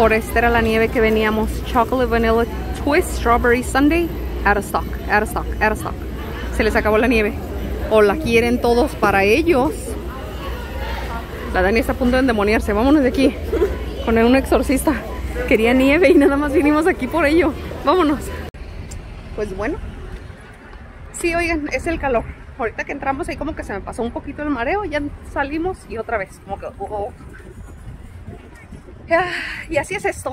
Por esta era la nieve que veníamos. Chocolate Vanilla Twist, Strawberry Sundae. Out of stock, out of stock, out of stock. Se les acabó la nieve. O la quieren todos para ellos. La Dani está a punto de endemoniarse. Vámonos de aquí. Con un exorcista. Quería nieve y nada más vinimos aquí por ello. Vámonos. Pues bueno. Sí, oigan, es el calor. Ahorita que entramos ahí como que se me pasó un poquito el mareo. Ya salimos y otra vez. Como que... Oh. Y así es esto.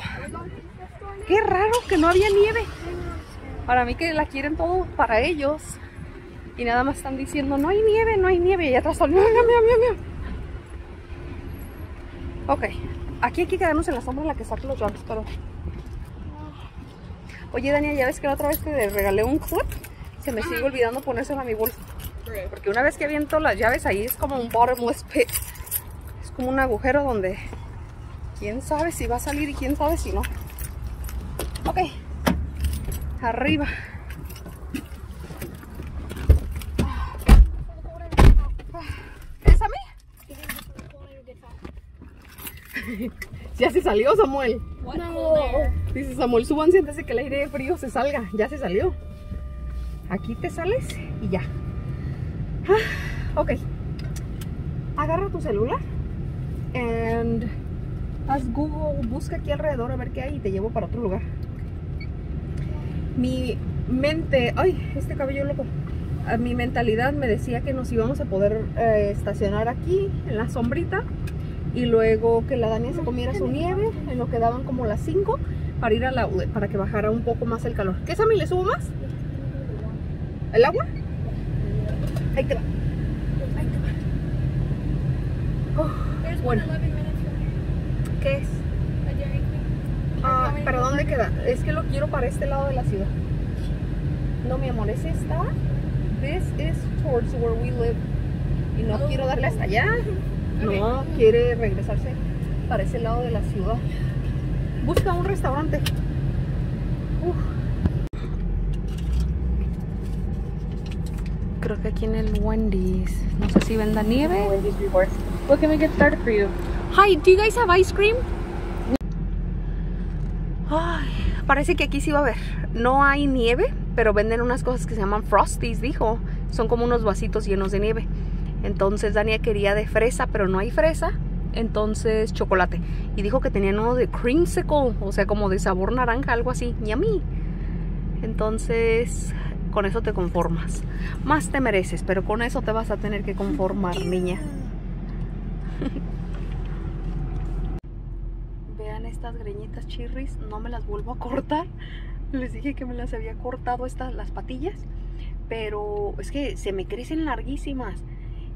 Qué raro que no había nieve. Para mí que la quieren todo para ellos. Y nada más están diciendo, no hay nieve, no hay nieve. Y atrás son, mira. Ok. Aquí hay que quedarnos en la sombra en la que saco los ratos, pero... Oye, Dania, ya ves que la otra vez te regalé un hood. Se me sigue olvidando ponérselo a mi bolsa. Porque una vez que aviento las llaves ahí es como un bottomless pit. Es como un agujero donde... Quién sabe si va a salir y quién sabe si no. Ok. Arriba. ¿Es a mí? ¿Ya se salió, Samuel? No. Dice Samuel, súbanse antes de que el aire frío se salga. Ya se salió. Aquí te sales y ya. Ok. Agarra tu celular. And... Haz Google, busca aquí alrededor a ver qué hay y te llevo para otro lugar. Mi mente, ay, este cabello loco. Mi mentalidad me decía que nos íbamos a poder estacionar aquí, en la sombrita. Y luego que la Dania se comiera su nieve, en lo que daban como las 5, para ir a la outlet, para que bajara un poco más el calor. ¿Qué es a mí? ¿Le subo más? ¿El agua? Ahí te va. Ahí te va. Oh, bueno. ¿Qué es? Ah, ¿para dónde queda? Es que lo quiero para este lado de la ciudad. No, mi amor, es esta. This is towards where we live. Y no quiero darle hasta allá. No, quiere regresarse para ese lado de la ciudad. Busca un restaurante. Creo que aquí en el Wendy's. No sé si venda nieve. Wendy's Rewards. What can we get started for you? Hi, do you guys have ice cream? Ay, parece que aquí sí va a haber. No hay nieve, pero venden unas cosas que se llaman Frosties, dijo. Son como unos vasitos llenos de nieve. Entonces Dania quería de fresa, pero no hay fresa. Entonces chocolate. Y dijo que tenían uno de creamsicle, o sea, como de sabor naranja, algo así. Yummy. Entonces, con eso te conformas. Más te mereces, pero con eso te vas a tener que conformar, niña. Estas greñitas chirris, no me las vuelvo a cortar. Les dije que me las había cortado estas, las patillas, pero es que se me crecen larguísimas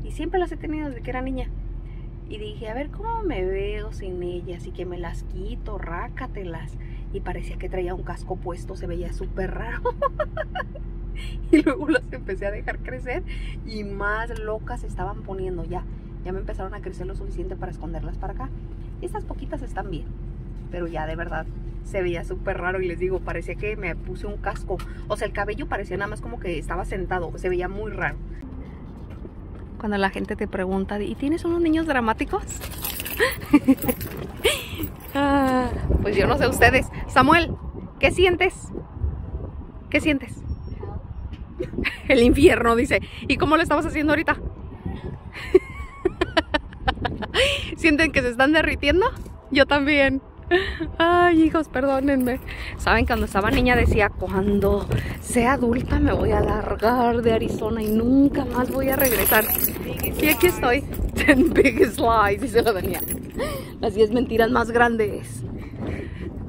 y siempre las he tenido desde que era niña. Y dije, a ver cómo me veo sin ellas y que me las quito, rácatelas. Y parecía que traía un casco puesto, se veía súper raro. Y luego las empecé a dejar crecer y más locas se estaban poniendo ya. Ya me empezaron a crecer lo suficiente para esconderlas para acá. Estas poquitas están bien, pero ya de verdad se veía súper raro. Y les digo, parecía que me puse un casco. O sea, el cabello parecía nada más como que estaba sentado. Se veía muy raro. Cuando la gente te pregunta, ¿y tienes unos niños dramáticos? Ah, pues yo no sé ustedes. Samuel, ¿qué sientes? ¿Qué sientes? El infierno, dice. ¿Y cómo lo estabas haciendo ahorita? ¿Sienten que se están derritiendo? Yo también. Ay, hijos, perdónenme. Saben, cuando estaba niña decía, cuando sea adulta me voy a largar de Arizona y nunca más voy a regresar. Y aquí estoy. 10 biggest lies, dice la Dania. Las 10 mentiras más grandes.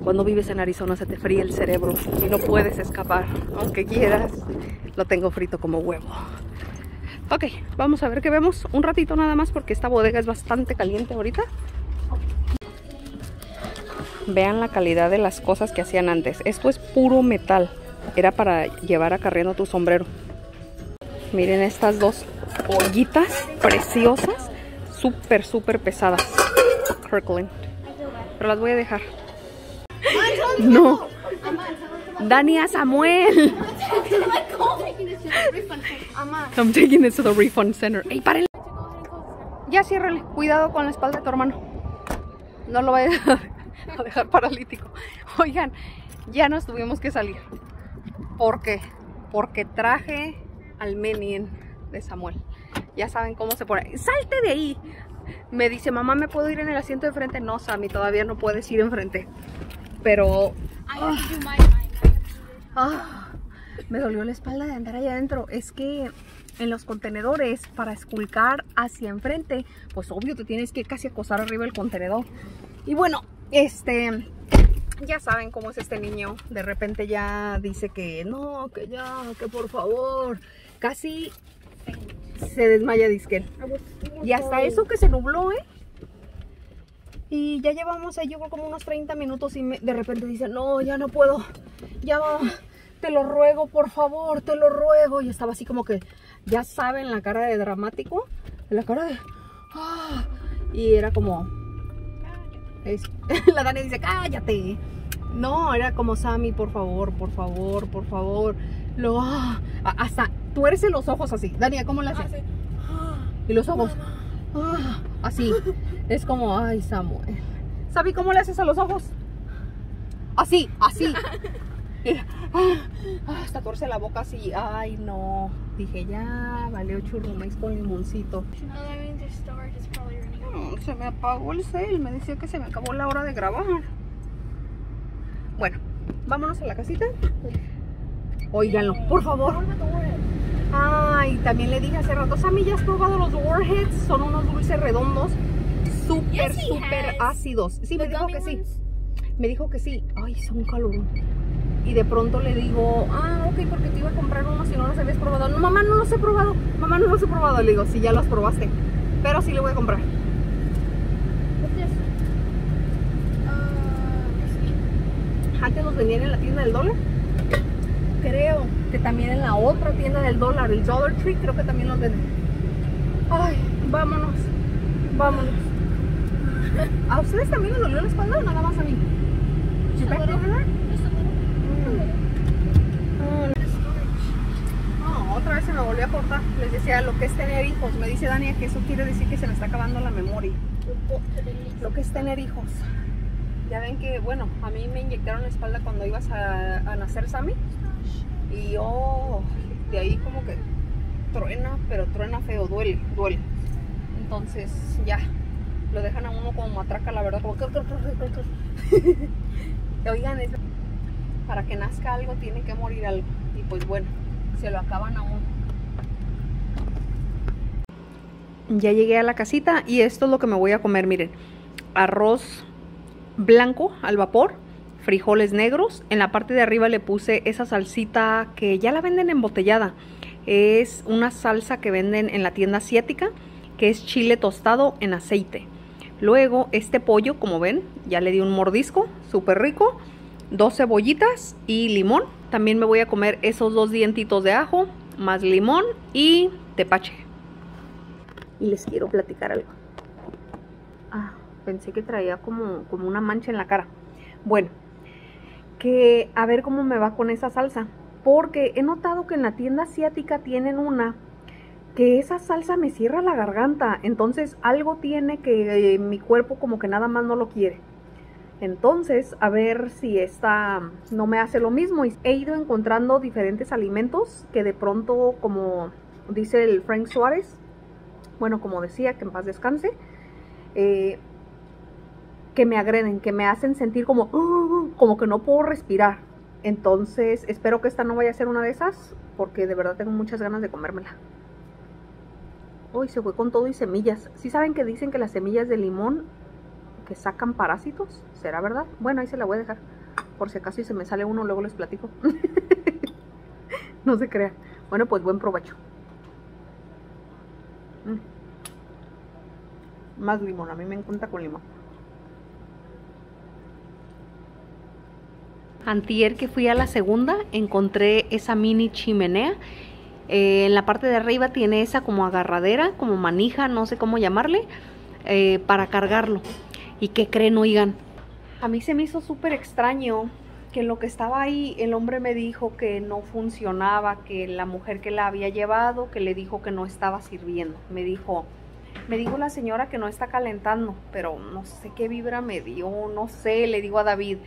Cuando vives en Arizona se te fría el cerebro y no puedes escapar. Aunque quieras, lo tengo frito como huevo. Ok, vamos a ver qué vemos. Un ratito nada más porque esta bodega es bastante caliente ahorita. Vean la calidad de las cosas que hacían antes. Esto es puro metal. Era para llevar acarreando tu sombrero. Miren estas dos ollitas preciosas. Súper, súper pesadas. Kirkland. Pero las voy a dejar. No. Dania, Samuel. I'm taking this to the refund center. ¡Ey, párenle! Ya ciérrale. Cuidado con la espalda de tu hermano. No lo vayas a... a dejar paralítico. Oigan, ya nos tuvimos que salir. ¿Por qué? Porque traje al menien de Samuel. Ya saben cómo se pone. ¡Salte de ahí! Me dice, mamá, ¿me puedo ir en el asiento de frente? No, Sammy, todavía no puedes ir enfrente. Pero... me dolió la espalda de andar allá adentro. Es que en los contenedores, para esculcar hacia enfrente, pues obvio te tienes que casi acosar arriba del contenedor. Y bueno, ya saben cómo es este niño. De repente ya dice que no, que ya, que por favor. Casi se desmaya disque. Y hasta eso que se nubló, ¿eh? Y ya llevamos ahí, yo creo, como unos 30 minutos y de repente dice, no, ya no puedo, ya va, te lo ruego, por favor, te lo ruego. Y estaba así como que, ya saben, la cara de dramático, la cara de... ¡ah! Y era como... la Dani dice, cállate. No, era como, Sammy, por favor, por favor, por favor. Lo... hasta tuerce los ojos así. Dani, ¿cómo le haces? Y los ojos... así, es como, ay, Samuel. ¿Sabi cómo le haces a los ojos? Así, así. Hasta torce la boca así, ay, no. Dije, ya, valió churrumais con limoncito. Se me apagó el cel, me decía que se me acabó la hora de grabar. Bueno, vámonos a la casita. Óiganlo, por favor. Ay, también le dije hace rato, Sammy, ¿ya has probado los Warheads? Son unos dulces redondos, súper, súper ácidos. Sí, me dijo que sí. Me dijo que sí. Ay, son calurón. Y de pronto le digo, ah, ok, porque te iba a comprar unos si no los habías probado. No, mamá, no los he probado. Mamá, no los he probado. Le digo, sí, ya los probaste. Pero sí le voy a comprar. Antes los vendían en la tienda del dólar. Creo que también en la otra tienda del dólar, el Dollar Tree, creo que también los venden. Ay, vámonos, vámonos. ¿A ustedes también les dolió la espalda o nada más a mí? ¿Sí? No, otra vez se me volvió a cortar. Les decía lo que es tener hijos. Me dice Dania que eso quiere decir que se me está acabando la memoria. Lo que es tener hijos. Ya ven que, bueno, a mí me inyectaron la espalda cuando ibas a nacer, Sammy. Y oh, de ahí como que truena, pero truena feo, duele, duele. Entonces ya, lo dejan a uno como matraca, la verdad, como oigan, es... para que nazca algo tiene que morir algo. Y pues bueno, se lo acaban a uno. Ya llegué a la casita y esto es lo que me voy a comer, miren. Arroz blanco al vapor, frijoles negros, en la parte de arriba le puse esa salsita que ya la venden embotellada, es una salsa que venden en la tienda asiática, que es chile tostado en aceite. Luego este pollo, como ven, ya le di un mordisco, súper rico, 2 cebollitas y limón. También me voy a comer esos 2 dientitos de ajo, más limón y tepache. Y les quiero platicar algo. Ah, pensé que traía como una mancha en la cara. Bueno, que a ver cómo me va con esa salsa, porque he notado que en la tienda asiática tienen una que esa salsa me cierra la garganta. Entonces algo tiene que mi cuerpo como que nada más no lo quiere. Entonces a ver si esta no me hace lo mismo. He ido encontrando diferentes alimentos que de pronto, como dice el Frank Suárez, bueno, como decía, que en paz descanse, que me agreden, que me hacen sentir como que no puedo respirar. Entonces espero que esta no vaya a ser una de esas, porque de verdad tengo muchas ganas de comérmela. Uy, se fue con todo y semillas. ¿Sí saben que dicen que las semillas de limón que sacan parásitos? ¿Será verdad? Bueno, ahí se la voy a dejar, por si acaso y se me sale uno, luego les platico. No se crean. Bueno, pues buen provecho. Más limón, a mí me encanta con limón. Antier que fui a la segunda, encontré esa mini chimenea. En la parte de arriba tiene esa como agarradera, como manija, no sé cómo llamarle, para cargarlo. ¿Y qué creen, oigan? A mí se me hizo súper extraño que en lo que estaba ahí, el hombre me dijo que no funcionaba, que la mujer que la había llevado, que le dijo que no estaba sirviendo. Me dijo, Me dijo la señora que no está calentando, pero no sé qué vibra me dio, no sé. Le digo a David,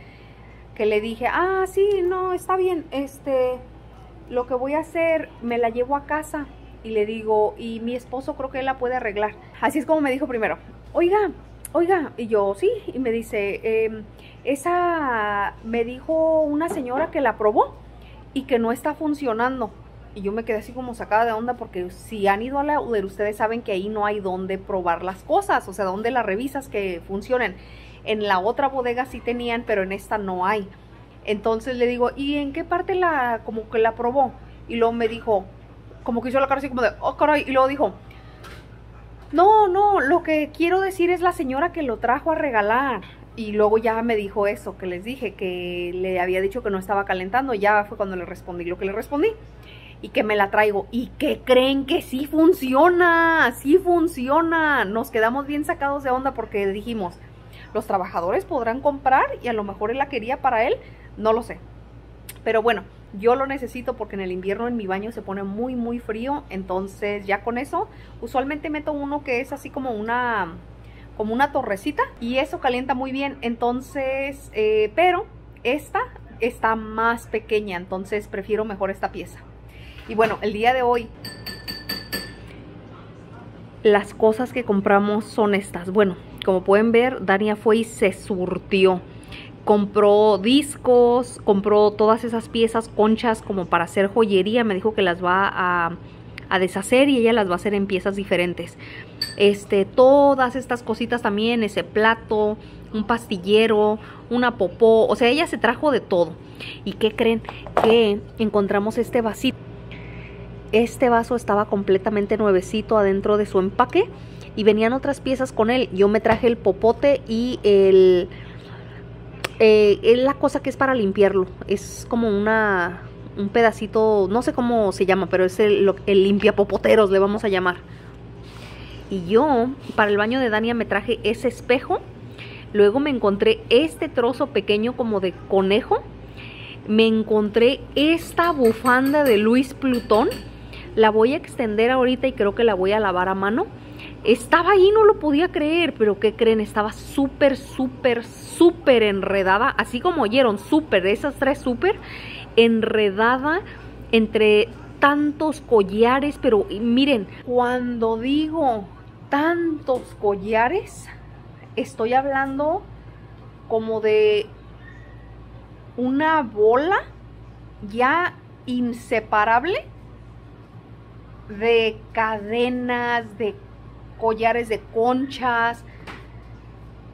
que le dije, ah, sí, no, está bien, lo que voy a hacer, me la llevo a casa. Y le digo, y mi esposo creo que él la puede arreglar. Así es como me dijo primero, oiga, oiga, y yo, sí. Y me dice, esa me dijo una señora que la probó y que no está funcionando. Y yo me quedé así como sacada de onda, porque si han ido a la UDER, ustedes saben que ahí no hay dónde probar las cosas, o sea, dónde las revisas que funcionen. En la otra bodega sí tenían, pero en esta no hay. Entonces le digo, ¿y en qué parte la, como que la probó? Y luego me dijo, como que hizo la cara así como de, oh, caray. Y luego dijo, no, no, lo que quiero decir es la señora que lo trajo a regalar. Y luego ya me dijo eso, que les dije, que le había dicho que no estaba calentando. Ya fue cuando le respondí lo que le respondí. Y que me la traigo. ¿Y que creen? Que sí funciona. Sí funciona. Nos quedamos bien sacados de onda, porque dijimos, los trabajadores podrán comprar y a lo mejor él la quería para él, no lo sé. Pero bueno, yo lo necesito porque en el invierno en mi baño se pone muy muy frío. Entonces ya con eso, usualmente meto uno que es así como una, torrecita, y eso calienta muy bien. Entonces, pero esta está más pequeña, entonces prefiero mejor esta pieza. Y bueno, el día de hoy las cosas que compramos son estas. Bueno, como pueden ver, Dania fue y se surtió. Compró discos, compró todas esas piezas, conchas como para hacer joyería. Me dijo que las va a deshacer y ella las va a hacer en piezas diferentes. Todas estas cositas también, ese plato, un pastillero, una popó. O sea, ella se trajo de todo. ¿Y qué creen? Que encontramos este vasito. Este vaso estaba completamente nuevecito adentro de su empaque y venían otras piezas con él. Yo me traje el popote y el es la cosa que es para limpiarlo. Es como un pedacito, no sé cómo se llama, pero es el limpiapopoteros, le vamos a llamar. Y yo, para el baño de Dania, me traje ese espejo. Luego me encontré este trozo pequeño como de conejo. Me encontré esta bufanda de Luis Plutón. La voy a extender ahorita y creo que la voy a lavar a mano. Estaba ahí, no lo podía creer, pero ¿qué creen? Estaba súper, súper, súper enredada. Así como oyeron, súper, esas tres súper enredada entre tantos collares. Pero miren, cuando digo tantos collares, estoy hablando como de una bola ya inseparable de cadenas, de collares de conchas,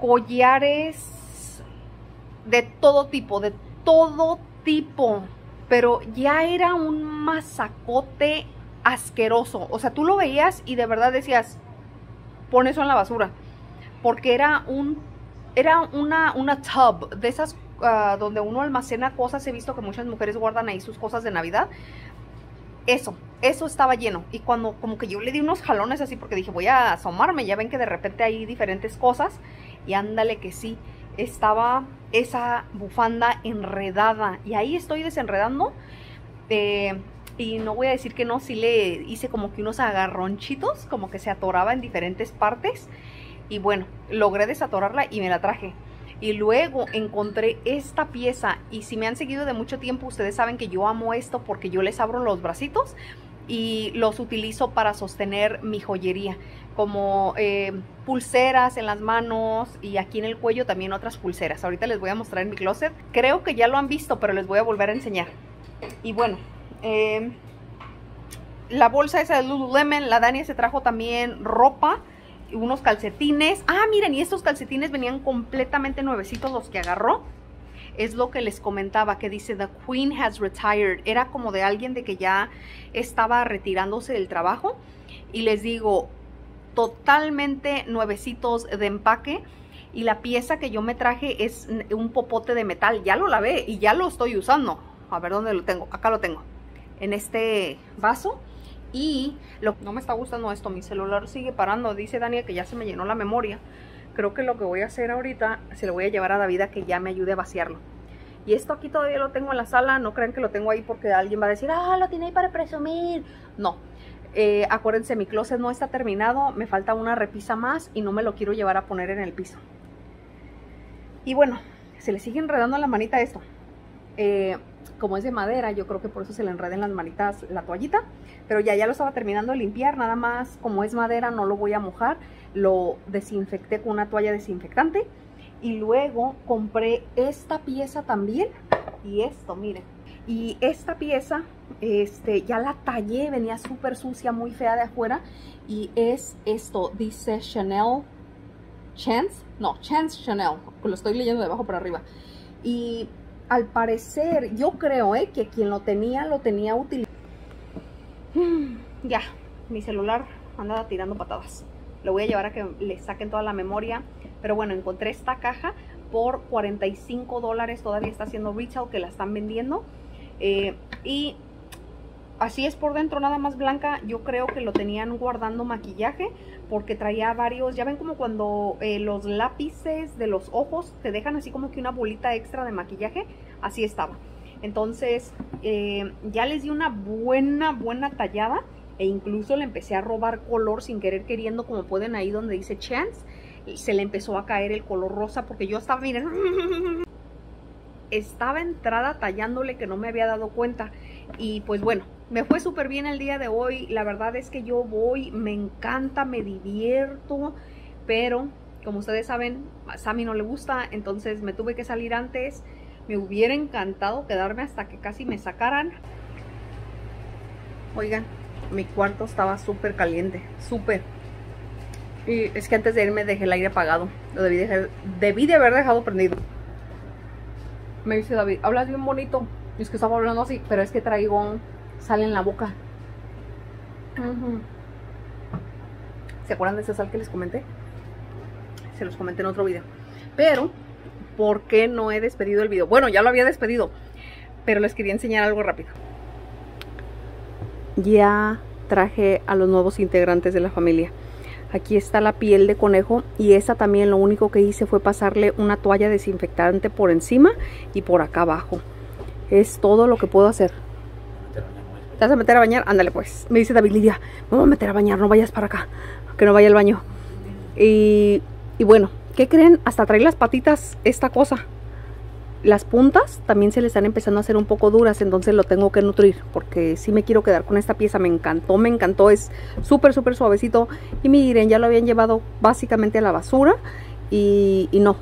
collares de todo tipo, pero ya era un masacote asqueroso. O sea, tú lo veías y de verdad decías, pon eso en la basura, porque era una tub de esas donde uno almacena cosas. He visto que muchas mujeres guardan ahí sus cosas de Navidad. Eso estaba lleno. Y cuando como que yo le di unos jalones así, porque dije, voy a asomarme. Ya ven que de repente hay diferentes cosas. Y ándale que sí, estaba esa bufanda enredada. Y ahí estoy desenredando. Y no voy a decir que no, sí le hice como que unos agarronchitos, como que se atoraba en diferentes partes. Y bueno, logré desatorarla y me la traje. Y luego encontré esta pieza. Y si me han seguido de mucho tiempo, ustedes saben que yo amo esto, porque yo les abro los bracitos y los utilizo para sostener mi joyería. Como pulseras en las manos y aquí en el cuello también otras pulseras. Ahorita les voy a mostrar en mi closet. Creo que ya lo han visto, pero les voy a volver a enseñar. Y bueno, la bolsa esa de Lululemon, la Dania se trajo también ropa. Unos calcetines. Ah, miren, y estos calcetines venían completamente nuevecitos los que agarró. Es lo que les comentaba, que dice The Queen has retired. Era como de alguien de que ya estaba retirándose del trabajo. Y les digo, totalmente nuevecitos de empaque. Y la pieza que yo me traje es un popote de metal. Ya lo lavé y ya lo estoy usando. A ver dónde lo tengo. Acá lo tengo, en este vaso. Y no me está gustando esto, mi celular sigue parando. Dice Dania que ya se me llenó la memoria. Creo que lo que voy a hacer ahorita, se lo voy a llevar a David a que ya me ayude a vaciarlo. Y esto aquí todavía lo tengo en la sala. No crean que lo tengo ahí porque alguien va a decir, ah, lo tiene ahí para presumir. No, Acuérdense, mi closet no está terminado, me falta una repisa más y no me lo quiero llevar a poner en el piso. Y bueno, se le sigue enredando la manita esto. Como es de madera, yo creo que por eso se le enreda en las manitas la toallita. Pero ya lo estaba terminando de limpiar, nada más como es madera no lo voy a mojar. Lo desinfecté con una toalla desinfectante. Y luego compré esta pieza también. Y esto, miren. Y esta pieza, ya la tallé, venía súper sucia, muy fea de afuera. Y es esto, dice Chanel Chance. No, Chance Chanel, lo estoy leyendo de abajo para arriba. Y al parecer, yo creo que quien lo tenía útil. Ya, mi celular andaba tirando patadas. Lo voy a llevar a que le saquen toda la memoria. Pero bueno, encontré esta caja por $45. Todavía está haciendo retail, que la están vendiendo. Y así es por dentro, nada más blanca. Yo creo que lo tenían guardando maquillaje, porque traía varios, ya ven como cuando los lápices de los ojos te dejan así como que una bolita extra de maquillaje, así estaba. Entonces ya les di una buena tallada, e incluso le empecé a robar color sin querer queriendo, como pueden ahí donde dice Chance, se le empezó a caer el color rosa, porque yo estaba, miren, estaba entrada tallándole que no me había dado cuenta. Y pues bueno, me fue súper bien el día de hoy. La verdad es que yo voy, me encanta, me divierto, pero como ustedes saben, a Sammy no le gusta, entonces me tuve que salir antes. Me hubiera encantado quedarme hasta que casi me sacaran. Oigan, mi cuarto estaba súper caliente, súper. Y es que antes de irme dejé el aire apagado. Lo debí de haber dejado prendido. Me dice David, hablas bien bonito. Y es que estaba hablando así, pero es que traigo sal en la boca. ¿Se acuerdan de esa sal que les comenté? Se los comenté en otro video. Pero, ¿por qué no he despedido el video? Bueno, ya lo había despedido, pero les quería enseñar algo rápido. Ya traje a los nuevos integrantes de la familia. Aquí está la piel de conejo, y esta también lo único que hice fue pasarle una toalla desinfectante por encima y por acá abajo. Es todo lo que puedo hacer. ¿Te vas a meter a bañar? Ándale pues. Me dice David, Lidia, me voy a meter a bañar, no vayas para acá, que no vaya al baño. Y bueno, ¿qué creen? Hasta trae las patitas esta cosa. Las puntas también se le están empezando a hacer un poco duras, entonces lo tengo que nutrir, porque sí me quiero quedar con esta pieza. Me encantó, es súper suavecito. Y miren, ya lo habían llevado básicamente a la basura. Y no,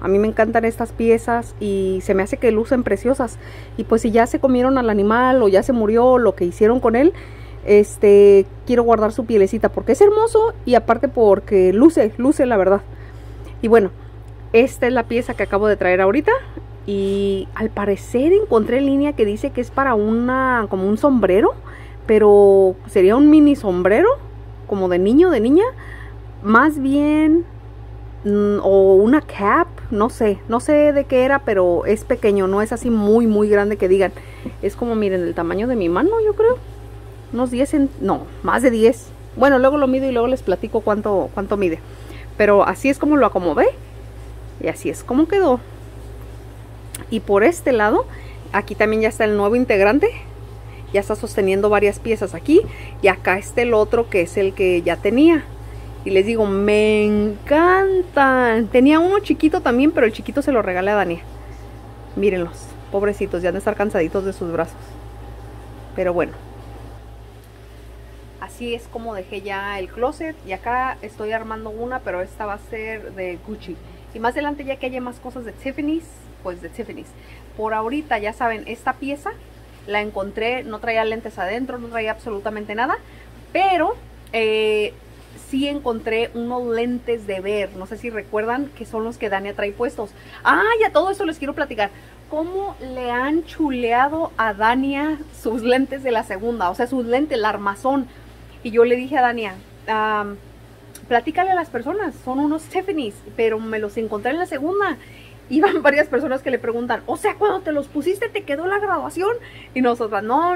a mí me encantan estas piezas y se me hace que lucen preciosas. Y pues si ya se comieron al animal o ya se murió, lo que hicieron con él, quiero guardar su pielecita porque es hermoso y aparte porque luce la verdad. Y bueno, esta es la pieza que acabo de traer ahorita, y al parecer encontré en línea que dice que es para como un sombrero, pero sería un mini sombrero, como de niño, de niña, más bien, o una cap, no sé de qué era, pero es pequeño, no es así muy grande que digan. Es como, miren, el tamaño de mi mano, yo creo, unos 10, no, más de 10. Bueno, luego lo mido y luego les platico cuánto mide, pero así es como lo acomodé. Y así es como quedó. Y por este lado, aquí también ya está el nuevo integrante. Ya está sosteniendo varias piezas aquí. Y acá está el otro, que es el que ya tenía. Y les digo, me encantan. Tenía uno chiquito también, pero el chiquito se lo regalé a Dani. Mírenlos, pobrecitos, ya han de estar cansaditos de sus brazos. Pero bueno, así es como dejé ya el closet. Y acá estoy armando una, pero esta va a ser de Gucci. Y más adelante, ya que haya más cosas de Tiffany's, pues de Tiffany's. Por ahorita, ya saben, esta pieza la encontré, no traía lentes adentro, no traía absolutamente nada. Pero sí encontré unos lentes de ver, no sé si recuerdan, que son los que Dania trae puestos. Ah, y a todo esto les quiero platicar cómo le han chuleado a Dania sus lentes de la segunda, o sea, sus lentes, el armazón. Y yo le dije a Dania, platícale a las personas, son unos Stephenis, pero me los encontré en la segunda. Iban varias personas que le preguntan, o sea, cuando te los pusiste te quedó la graduación. Y nosotras, no.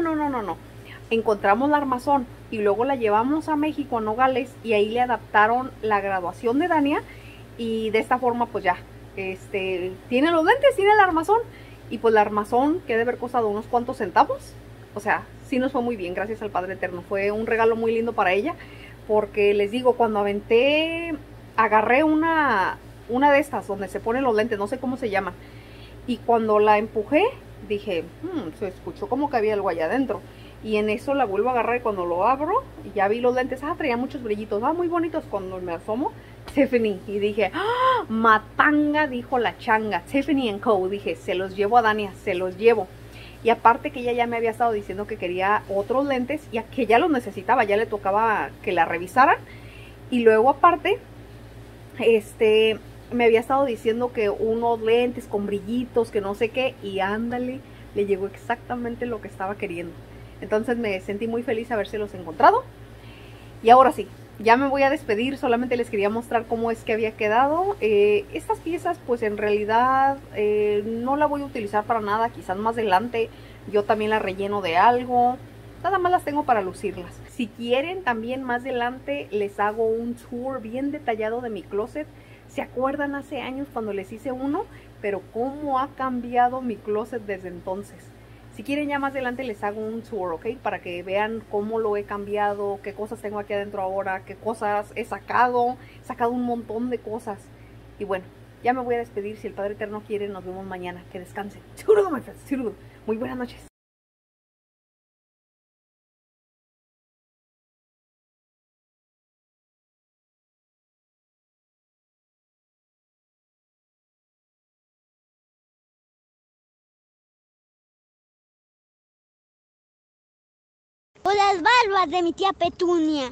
Encontramos la armazón y luego la llevamos a México, a Nogales, y ahí le adaptaron la graduación de Dania. Y de esta forma, pues ya, tiene los lentes, tiene el armazón. Y pues la armazón, que debe haber costado unos cuantos centavos. O sea, sí nos fue muy bien, gracias al Padre Eterno. Fue un regalo muy lindo para ella, porque les digo, cuando aventé, agarré una de estas donde se ponen los lentes, no sé cómo se llama, y cuando la empujé, dije, se escuchó como que había algo allá adentro. Y en eso la vuelvo a agarrar y cuando lo abro, ya vi los lentes, traía muchos brillitos, muy bonitos. Cuando me asomo, Tiffany, y dije, matanga, dijo la changa, Tiffany & Co. Dije, se los llevo a Dania, se los llevo. Y aparte que ella ya me había estado diciendo que quería otros lentes, y que ya los necesitaba, ya le tocaba que la revisaran. Y luego aparte, me había estado diciendo que unos lentes con brillitos, que no sé qué, y ándale, le llegó exactamente lo que estaba queriendo. Entonces me sentí muy feliz haberse los encontrado. Y ahora sí, ya me voy a despedir. Solamente les quería mostrar cómo es que había quedado. Estas piezas pues en realidad no la voy a utilizar para nada. Quizás más adelante yo también las relleno de algo. Nada más las tengo para lucirlas. Si quieren también más adelante les hago un tour bien detallado de mi closet. ¿Se acuerdan hace años cuando les hice uno? Pero cómo ha cambiado mi closet desde entonces. Si quieren ya más adelante les hago un tour, ¿ok? Para que vean cómo lo he cambiado, qué cosas tengo aquí adentro ahora, qué cosas he sacado. He sacado un montón de cosas. Y bueno, ya me voy a despedir. Si el Padre Eterno quiere, nos vemos mañana. Que descansen. Muy buenas noches. Las barbas de mi tía Petunia.